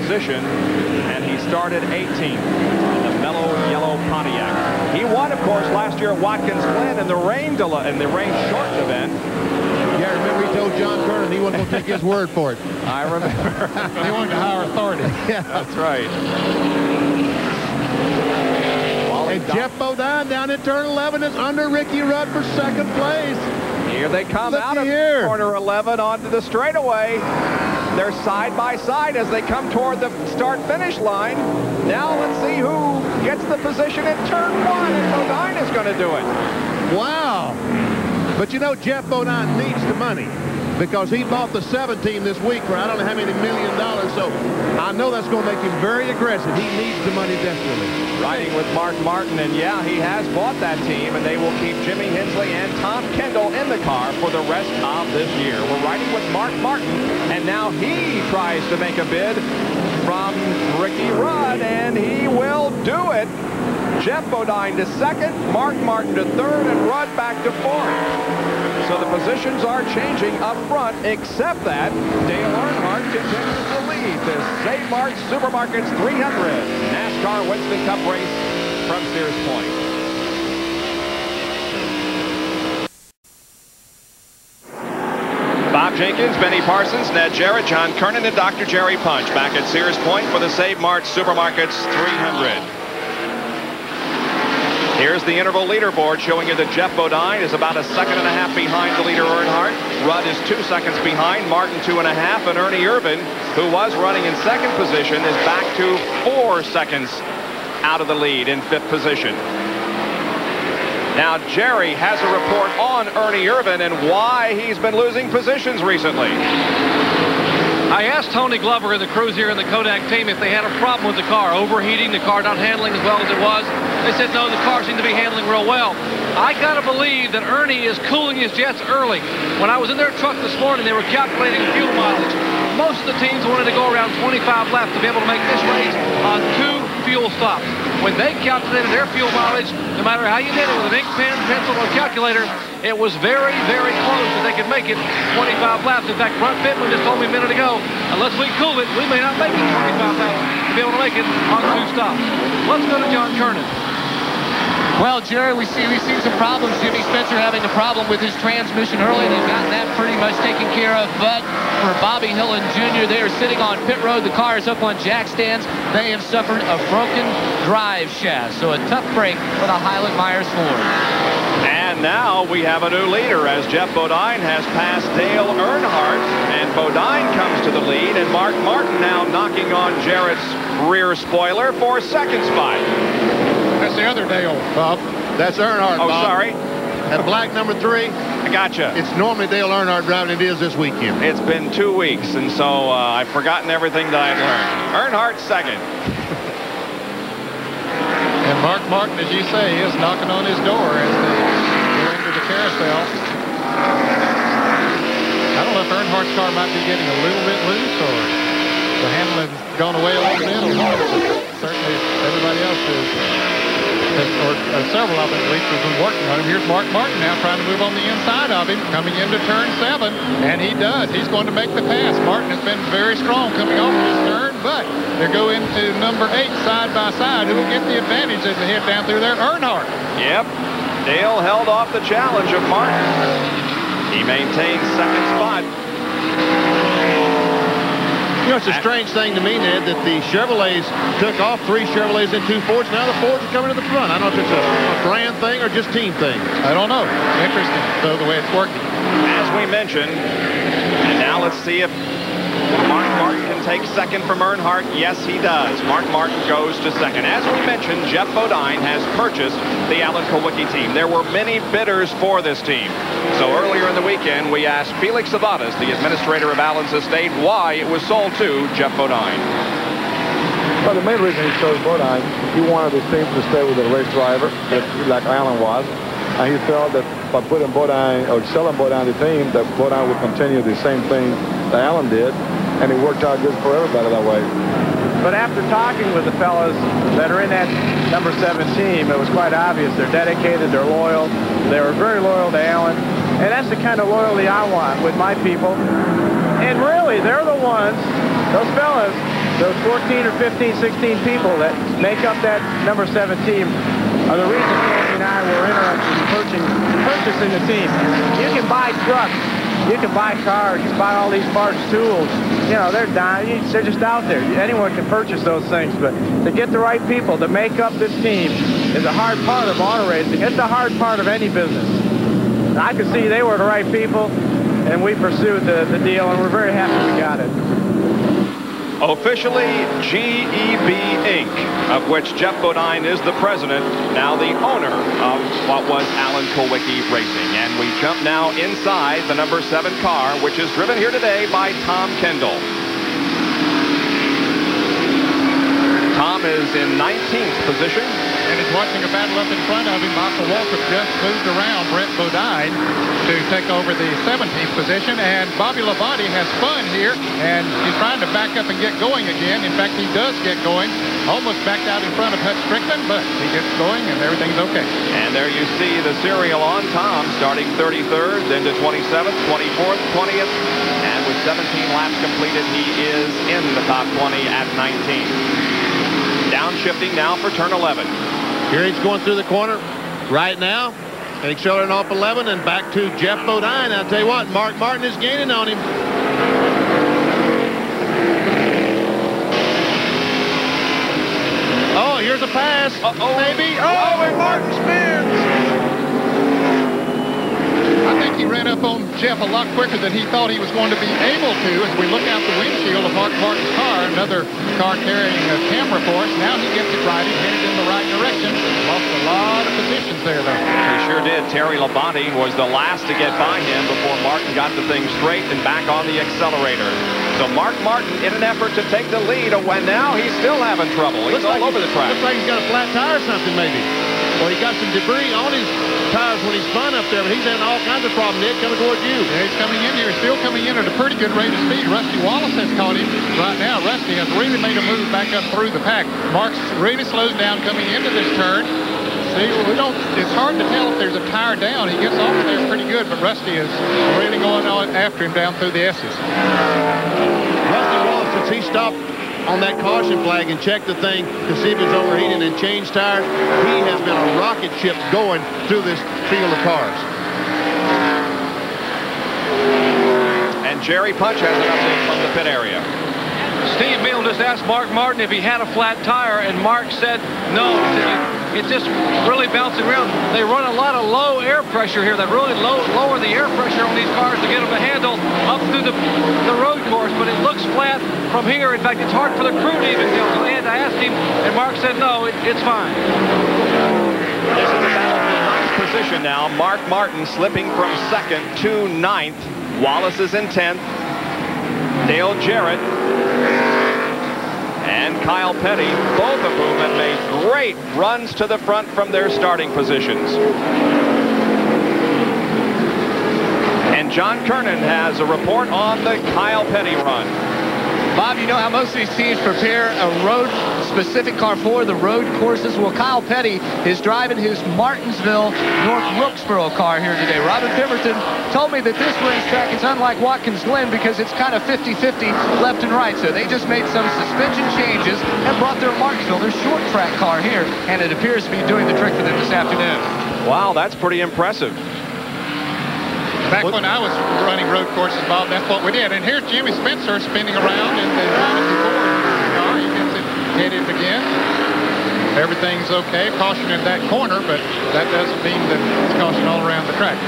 position, and he started 18th. Mellow yellow Pontiac. He won, of course, last year at Watkins Glen in the rain delay, in the rain shorts event. Yeah, remember he told John Kernan he wouldn't take his word for it. I remember. They wanted to hire authority. Yeah, that's right. And Geoff Bodine down at turn 11 is under Ricky Rudd for second place. Here they come out of corner 11 onto the straightaway. They're side by side as they come toward the start-finish line. Now let's see who gets the position in turn one, and Bodine is going to do it. Wow. But you know, Geoff Bodine needs the money because he bought the 17 this week for I don't know how many $1 million, so I know that's going to make him very aggressive. He needs the money desperately. Riding with Mark Martin, and yeah, he has bought that team, and they will keep Jimmy Hensley and Tom Kendall in the car for the rest of this year. We're riding with Mark Martin, and now he tries to make a bid from Ricky Rudd, and he will do it. Geoff Bodine to second, Mark Martin to third, and Rudd back to fourth. So the positions are changing up front, except that Dale Earnhardt continues to lead this Save Mart Supermarkets 300 NASCAR Winston Cup race from Sears Point. Bob Jenkins, Benny Parsons, Ned Jarrett, John Kernan, and Dr. Jerry Punch back at Sears Point for the Save Mart Supermarkets 300. Here's the interval leaderboard showing you that Geoff Bodine is about a second and a half behind the leader Earnhardt. Rudd is 2 seconds behind, Martin 2.5, and Ernie Irvin, who was running in second position, is back to 4 seconds out of the lead in fifth position. Now, Jerry has a report on Ernie Irvin and why he's been losing positions recently. I asked Tony Glover and the crews here in the Kodak team if they had a problem with the car, overheating, the car not handling as well as it was. They said, no, the car seemed to be handling real well. I got to believe that Ernie is cooling his jets early. When I was in their truck this morning, they were calculating fuel mileage. Most of the teams wanted to go around 25 laps to be able to make this race on 2 fuel stops. When they calculated their fuel mileage, no matter how you did it, with an ink pen, pencil, or calculator, it was very, very close that they could make it 25 laps. In fact, Brent Bentley just told me a minute ago, unless we cool it, we may not make it 25 laps to be able to make it on 2 stops. Let's go to John Kernan. Well, Jerry, we've seen some problems. Jimmy Spencer having a problem with his transmission early. They've gotten that pretty much taken care of. But for Bobby Hillen Jr., they are sitting on pit road. The car is up on jack stands. They have suffered a broken drive shaft. So a tough break for the Highland Myers Ford. And now we have a new leader as Geoff Bodine has passed Dale Earnhardt. And Bodine comes to the lead. And Mark Martin now knocking on Jarrett's rear spoiler for second spot. That's the other Dale, Bob. That's Earnhardt, Bob. Oh, sorry. That black number 3. I gotcha. It's normally Dale Earnhardt driving. It is this weekend. It's been 2 weeks, and so I've forgotten everything that I've learned. Earnhardt second. And Mark Martin, as you say, is knocking on his door as they go into the carousel. I don't know if Earnhardt's car might be getting a little bit loose, or the handling's gone away a little bit, or certainly everybody else is. Or several of them at least have been working on him. Here's Mark Martin now trying to move on the inside of him, coming into turn 7, and he does. He's going to make the pass. Martin has been very strong coming off his turn, but they go into number 8 side by side. Who will get the advantage as they head down through there? Earnhardt. Yep. Dale held off the challenge of Martin. He maintains second spot. You know, it's a strange thing to me, Ned, that the Chevrolets took off 3 Chevrolets and 2 Fords. Now the Fords are coming to the front. I don't know if it's a brand thing or just team thing. I don't know. Interesting, though, the way it's working. As we mentioned, and now let's see if Mark Martin can take second from Earnhardt. Yes, he does. Mark Martin goes to second. As we mentioned, Geoff Bodine has purchased the Alan Kulwicki team. There were many bidders for this team. So earlier in the weekend, we asked Felix Zavadas, the administrator of Allen's estate, why it was sold to Geoff Bodine. Well, the main reason he chose Bodine, he wanted his team to stay with a race driver, like Allen was. And he felt that by putting Bodine, or selling Bodine the team, that Bodine would continue the same thing that Allen did. And it worked out good for everybody that way. But after talking with the fellas that are in that number 7 team, it was quite obvious they're dedicated, they're loyal, they were very loyal to Allen. And that's the kind of loyalty I want with my people. And really, they're the ones, those fellas, Those 14 or 15, 16 people that make up that number 7 team are the reason Andy and I were interested in purchasing the team. You can buy trucks, you can buy cars, you can buy all these parts, tools. You know, they're dying. They're just out there. Anyone can purchase those things, but to get the right people to make up this team is a hard part of auto racing. It's a hard part of any business. I could see they were the right people, and we pursued the deal, and we're very happy we got it. Officially GEB Inc., of which Geoff Bodine is the president, now the owner of what was Alan Kulwicki Racing. And we jump now inside the number 7 car, which is driven here today by Tom Kendall. Tom is in 19th position. And is watching a battle up in front of him. Michael Waltrip just moved around Brent Bodine to take over the 17th position. And Bobby Labonte has fun here. And he's trying to back up and get going again. In fact, he does get going. Almost backed out in front of Matt Strickland, but he gets going and everything's okay. And there you see the serial on Tom, starting 33rd, then to 27th, 24th, 20th. And with 17 laps completed, he is in the top 20 at 19. Downshifting now for turn 11. Here he's going through the corner right now. And accelerating off 11 and back to Geoff Bodine. I'll tell you what, Mark Martin is gaining on him. Oh, here's a pass. Uh-oh. Maybe. Oh, and Martin spins. I think he ran up on Geoff a lot quicker than he thought he was going to be able to. As we look out the windshield of Mark Martin's car, another car carrying a camera for us. Now he gets it right. He's headed in the right direction. Lost a lot of positions there, though. He sure did. Terry Labonte was the last to get by him before Martin got the thing straight and back on the accelerator. So Mark Martin, in an effort to take the lead, when now he's still having trouble. He's all over the track. Looks like he's got a flat tire or something, maybe. Well, he got some debris on his tires when he spun up there, but he's having all kinds of problems, Nick, coming towards you. Yeah, he's coming in here, still coming in at a pretty good rate of speed. Rusty Wallace has caught him right now. Rusty has really made a move back up through the pack. Mark's really slows down coming into this turn. See, we don't, it's hard to tell if there's a tire down. He gets off of there pretty good, but Rusty is really going on after him down through the S's. Rusty Wallace, since he stopped on that caution flag and check the thing to see if it's overheating and change tires. He has been a rocket ship going through this field of cars. And Jerry Punch has an update from the pit area. Steve Beal just asked Mark Martin if he had a flat tire, and Mark said no. It's just really bouncing around. They run a lot of low air pressure here. They really lower the air pressure on these cars to get them to handle up through the road course, but it looks flat from here. In fact, it's hard for the crew to even tell. So I asked him, and Mark said, no, it's fine. This is the battle for ninth position now. Mark Martin slipping from 2nd to 9th. Wallace is in 10th. Dale Jarrett and Kyle Petty, both of whom have made great runs to the front from their starting positions. And John Kernan has a report on the Kyle Petty run. Bob, you know how most of these teams prepare a road-specific car for the road courses. Well, Kyle Petty is driving his Martinsville, North Wilkesboro car here today. Robert Timberton told me that this racetrack is unlike Watkins Glen because it's kind of 50-50 left and right. So they just made some suspension changes and brought their Martinsville, their short track car here, and it appears to be doing the trick for them this afternoon. Wow, that's pretty impressive. Back when I was running road courses, Bob, that's what we did. And here's Jimmy Spencer spinning around in the car. He gets it headed again. Everything's okay. Caution in that corner, but that doesn't mean that it's caution all around the track.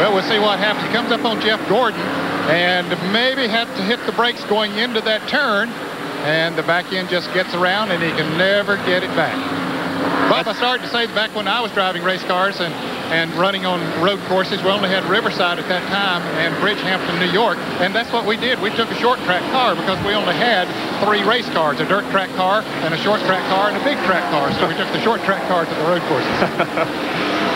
Well, we'll see what happens. He comes up on Jeff Gordon and maybe had to hit the brakes going into that turn. And the back end just gets around, and he can never get it back. Bob, I started to say back when I was driving race cars and running on road courses, we only had Riverside at that time and Bridgehampton, New York, and that's what we did. We took a short track car because we only had 3 race cars, a dirt track car and a short track car and a big track car, so we took the short track cars at the road courses.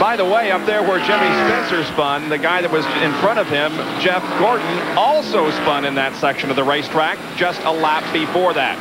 By the way, up there where Jimmy Spencer spun, the guy that was in front of him, Jeff Gordon, also spun in that section of the racetrack just a lap before that.